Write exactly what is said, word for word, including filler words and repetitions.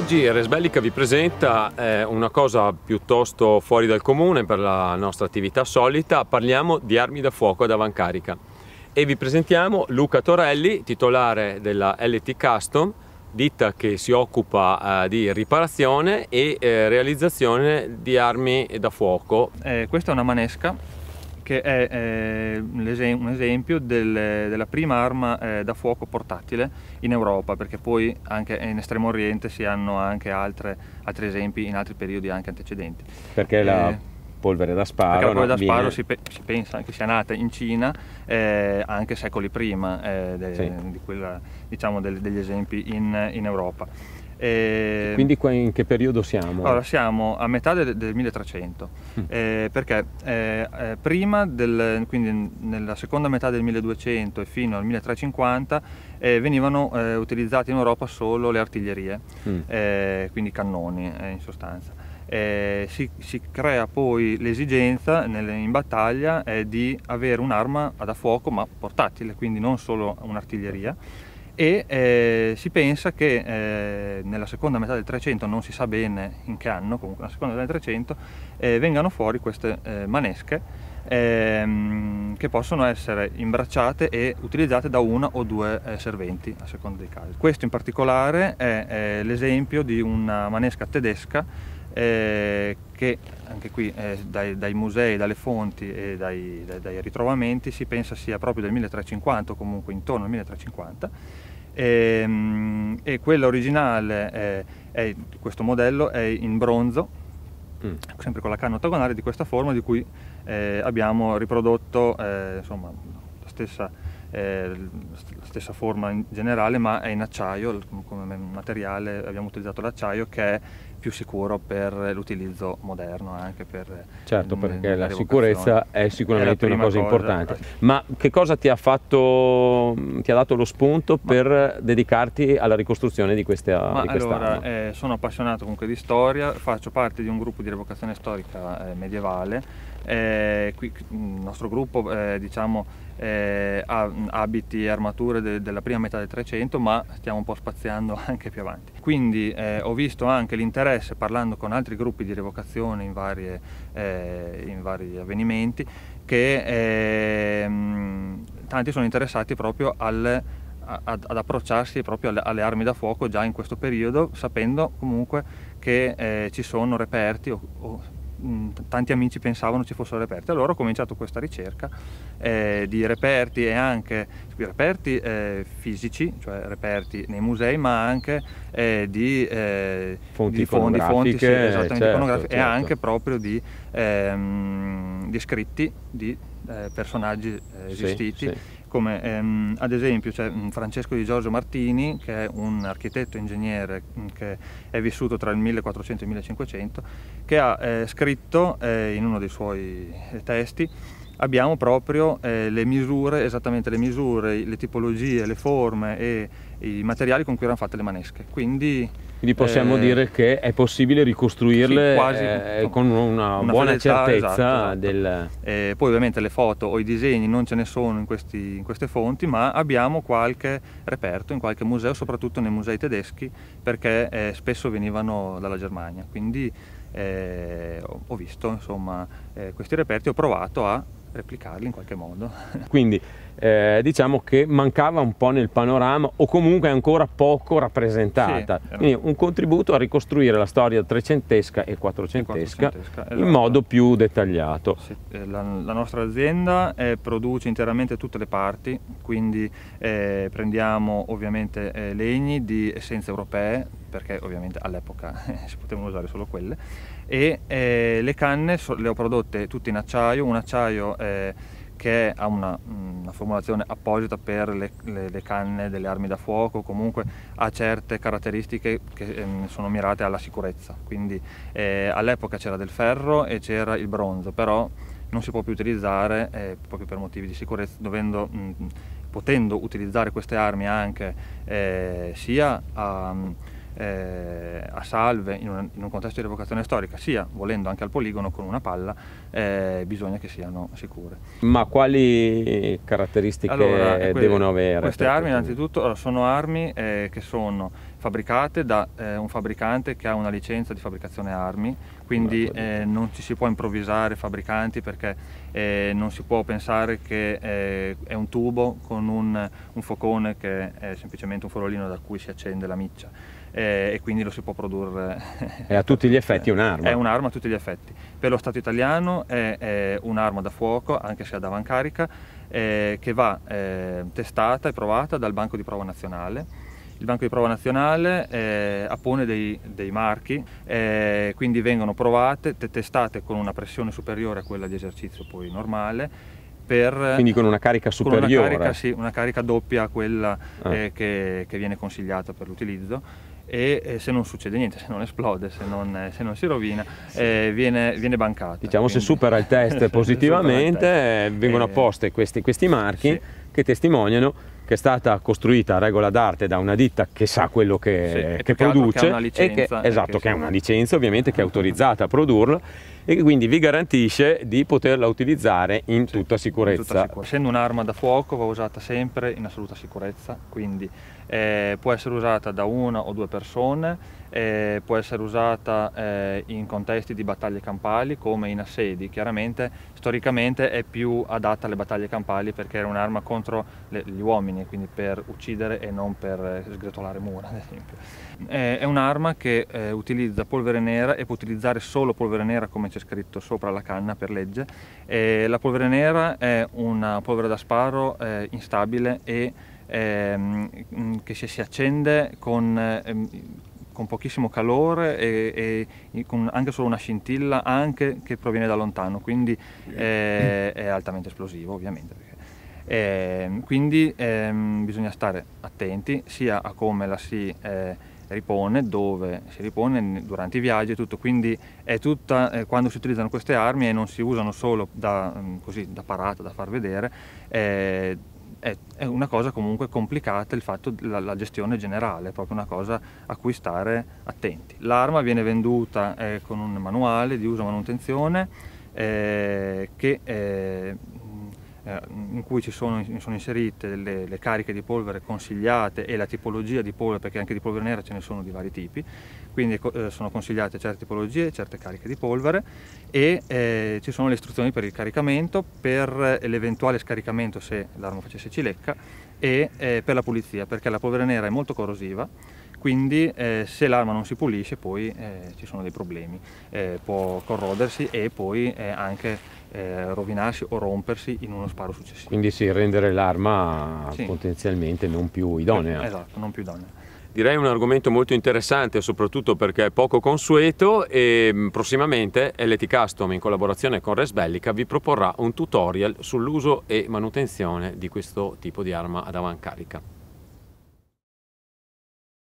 Oggi Res Bellica vi presenta eh, una cosa piuttosto fuori dal comune per la nostra attività solita. Parliamo di armi da fuoco ad avancarica e vi presentiamo Luca Torelli, titolare della L T Custom, ditta che si occupa eh, di riparazione e eh, realizzazione di armi da fuoco. Eh, questa è una manesca che è eh, un esempio del, della prima arma eh, da fuoco portatile in Europa, perché poi anche in Estremo Oriente si hanno anche altre, altri esempi in altri periodi anche antecedenti. Perché eh, la polvere da sparo, perché la polvere da viene... sparo si, pe si pensa anche sia nata in Cina eh, anche secoli prima eh, de sì. di quella, diciamo, de degli esempi in, in Europa. E quindi qua in che periodo siamo? Allora siamo a metà del, del milletrecento, mm. eh, perché eh, eh, prima, del, quindi nella seconda metà del milleduecento e fino al milletrecentocinquanta eh, venivano eh, utilizzate in Europa solo le artiglierie, mm. eh, quindi cannoni eh, in sostanza. Eh, si, si crea poi l'esigenza in battaglia eh, di avere un'arma da fuoco ma portatile, quindi non solo un'artiglieria. E eh, si pensa che eh, nella seconda metà del trecento, non si sa bene in che anno, comunque nella seconda metà del trecento, eh, vengano fuori queste eh, manesche eh, che possono essere imbracciate e utilizzate da una o due eh, serventi a seconda dei casi. Questo in particolare è eh, l'esempio di una manesca tedesca eh, che anche qui eh, dai, dai musei, dalle fonti e dai, dai, dai ritrovamenti si pensa sia proprio del milletrecentocinquanta, comunque intorno al milletrecentocinquanta. E, e quella originale, è, è, questo modello, è in bronzo, mm. sempre con la canna ottagonale di questa forma, di cui eh, abbiamo riprodotto eh, insomma, la, stessa, eh, la stessa forma in generale, ma è in acciaio. Come materiale abbiamo utilizzato l'acciaio, che è più sicuro per l'utilizzo moderno, anche per... Certo, perché la sicurezza è sicuramente una cosa, cosa importante. Ma che cosa ti ha fatto, ti ha dato lo spunto ma, per dedicarti alla ricostruzione di questa ma di quest allora, eh, sono appassionato comunque di storia, faccio parte di un gruppo di rievocazione storica eh, medievale. Eh, qui, il nostro gruppo eh, diciamo, eh, ha abiti e armature de della prima metà del Trecento, ma stiamo un po' spaziando anche più avanti. Quindi eh, ho visto anche l'interesse, parlando con altri gruppi di rievocazione in, varie, eh, in vari avvenimenti, che eh, tanti sono interessati proprio al, ad, ad approcciarsi proprio alle, alle armi da fuoco già in questo periodo, sapendo comunque che eh, ci sono reperti o, o tanti amici pensavano ci fossero reperti. Allora ho cominciato questa ricerca eh, di reperti, e anche reperti eh, fisici, cioè reperti nei musei, ma anche eh, di, eh, fonti, di fondi, fonti, sì, esattamente, certo, iconografiche, certo. E anche proprio di, ehm, di scritti di eh, personaggi eh, esistiti, sì, sì. Come ehm, ad esempio c'è Francesco Di Giorgio Martini, che è un architetto ingegnere che è vissuto tra il millequattrocento e il millecinquecento, che ha eh, scritto eh, in uno dei suoi testi, abbiamo proprio eh, le misure, esattamente le misure, le tipologie, le forme e i materiali con cui erano fatte le manesche. Quindi, Quindi possiamo eh, dire che è possibile ricostruirle, sì, quasi, eh, con una, una buona fedeltà, certezza. Esatto, esatto. Del... Eh, poi ovviamente le foto o i disegni non ce ne sono in, questi, in queste fonti, ma abbiamo qualche reperto in qualche museo, soprattutto nei musei tedeschi, perché eh, spesso venivano dalla Germania. Quindi eh, ho visto, insomma, eh, questi reperti, ho provato a replicarli in qualche modo. Quindi eh, diciamo che mancava un po' nel panorama, o comunque ancora poco rappresentata, sì, quindi un contributo a ricostruire la storia trecentesca e quattrocentesca, e quattrocentesca esatto. In modo più dettagliato. Sì. La, la nostra azienda eh, produce interamente tutte le parti, quindi eh, prendiamo ovviamente eh, legni di essenze europee, perché ovviamente all'epoca eh, si potevano usare solo quelle, e eh, le canne so, le ho prodotte tutte in acciaio, un acciaio eh, che ha una, una formulazione apposita per le, le, le canne delle armi da fuoco, comunque ha certe caratteristiche che eh, sono mirate alla sicurezza, quindi eh, all'epoca c'era del ferro e c'era il bronzo, però non si può più utilizzare eh, proprio per motivi di sicurezza, dovendo... Mh, potendo utilizzare queste armi anche eh, sia a... eh, a salve in un, in un contesto di revocazione storica, sia volendo anche al poligono con una palla, eh, bisogna che siano sicure. Ma quali caratteristiche allora, eh, quelle, devono avere? Queste armi innanzitutto sono armi eh, che sono fabbricate da eh, un fabbricante che ha una licenza di fabbricazione armi, quindi eh, non ci si può improvvisare fabbricanti, perché eh, non si può pensare che eh, è un tubo con un, un focone che è semplicemente un forolino da cui si accende la miccia, eh, e quindi lo si può produrre. È a tutti gli effetti un'arma. È un'arma a tutti gli effetti. Per lo Stato italiano è, è un'arma da fuoco, anche se ad avancarica, eh, che va eh, testata e provata dal Banco di Prova Nazionale. Il Banco di Prova Nazionale eh, appone dei, dei marchi, eh, quindi vengono provate, testate con una pressione superiore a quella di esercizio poi normale. Per, quindi con una carica superiore? Con una carica, sì, una carica doppia a quella ah. eh, che, che viene consigliata per l'utilizzo. E eh, se non succede niente, se non esplode, se non, eh, se non si rovina, sì. eh, viene, viene bancata. Diciamo, quindi, se supera il test positivamente, il test. vengono apposte questi, questi marchi sì. che testimoniano che è stata costruita a regola d'arte da una ditta che sa quello che, sì, che produce, che ha una licenza, e che, esatto, che ha una licenza ovviamente, che è autorizzata a produrla, e che quindi vi garantisce di poterla utilizzare in sì, tutta sicurezza. In tutta sicurezza. Essendo un'arma da fuoco va usata sempre in assoluta sicurezza, quindi eh, può essere usata da una o due persone, eh, può essere usata eh, in contesti di battaglie campali come in assedi. Chiaramente storicamente è più adatta alle battaglie campali, perché era un'arma contro le, gli uomini, quindi per uccidere e non per sgretolare mura, ad esempio. È un'arma che eh, utilizza polvere nera, e può utilizzare solo polvere nera, come c'è scritto sopra la canna per legge. E la polvere nera è una polvere da sparo eh, instabile e ehm, che si, si accende con, ehm, con pochissimo calore e, e con anche solo una scintilla, anche che proviene da lontano, quindi eh, è altamente esplosivo ovviamente. Eh, quindi ehm, bisogna stare attenti sia a come la si eh, ripone, dove si ripone, durante i viaggi e tutto, quindi è tutta, eh, quando si utilizzano queste armi e non si usano solo da, così, da parata, da far vedere, eh, è, è una cosa comunque complicata, il fatto della la gestione generale, è proprio una cosa a cui stare attenti. L'arma viene venduta eh, con un manuale di uso e manutenzione eh, che... Eh, in cui ci sono, sono inserite le, le cariche di polvere consigliate e la tipologia di polvere, perché anche di polvere nera ce ne sono di vari tipi, quindi eh, sono consigliate certe tipologie, certe cariche di polvere, e eh, ci sono le istruzioni per il caricamento, per l'eventuale scaricamento se l'arma facesse cilecca, e eh, per la pulizia, perché la polvere nera è molto corrosiva, quindi eh, se l'arma non si pulisce poi eh, ci sono dei problemi, eh, può corrodersi e poi eh, anche Eh, rovinarsi o rompersi in uno sparo successivo. Quindi sì, rendere l'arma sì. potenzialmente non più idonea. Esatto, non più idonea. Direi un argomento molto interessante, soprattutto perché è poco consueto, e prossimamente L T Custom, in collaborazione con Res Bellica, vi proporrà un tutorial sull'uso e manutenzione di questo tipo di arma ad avancarica.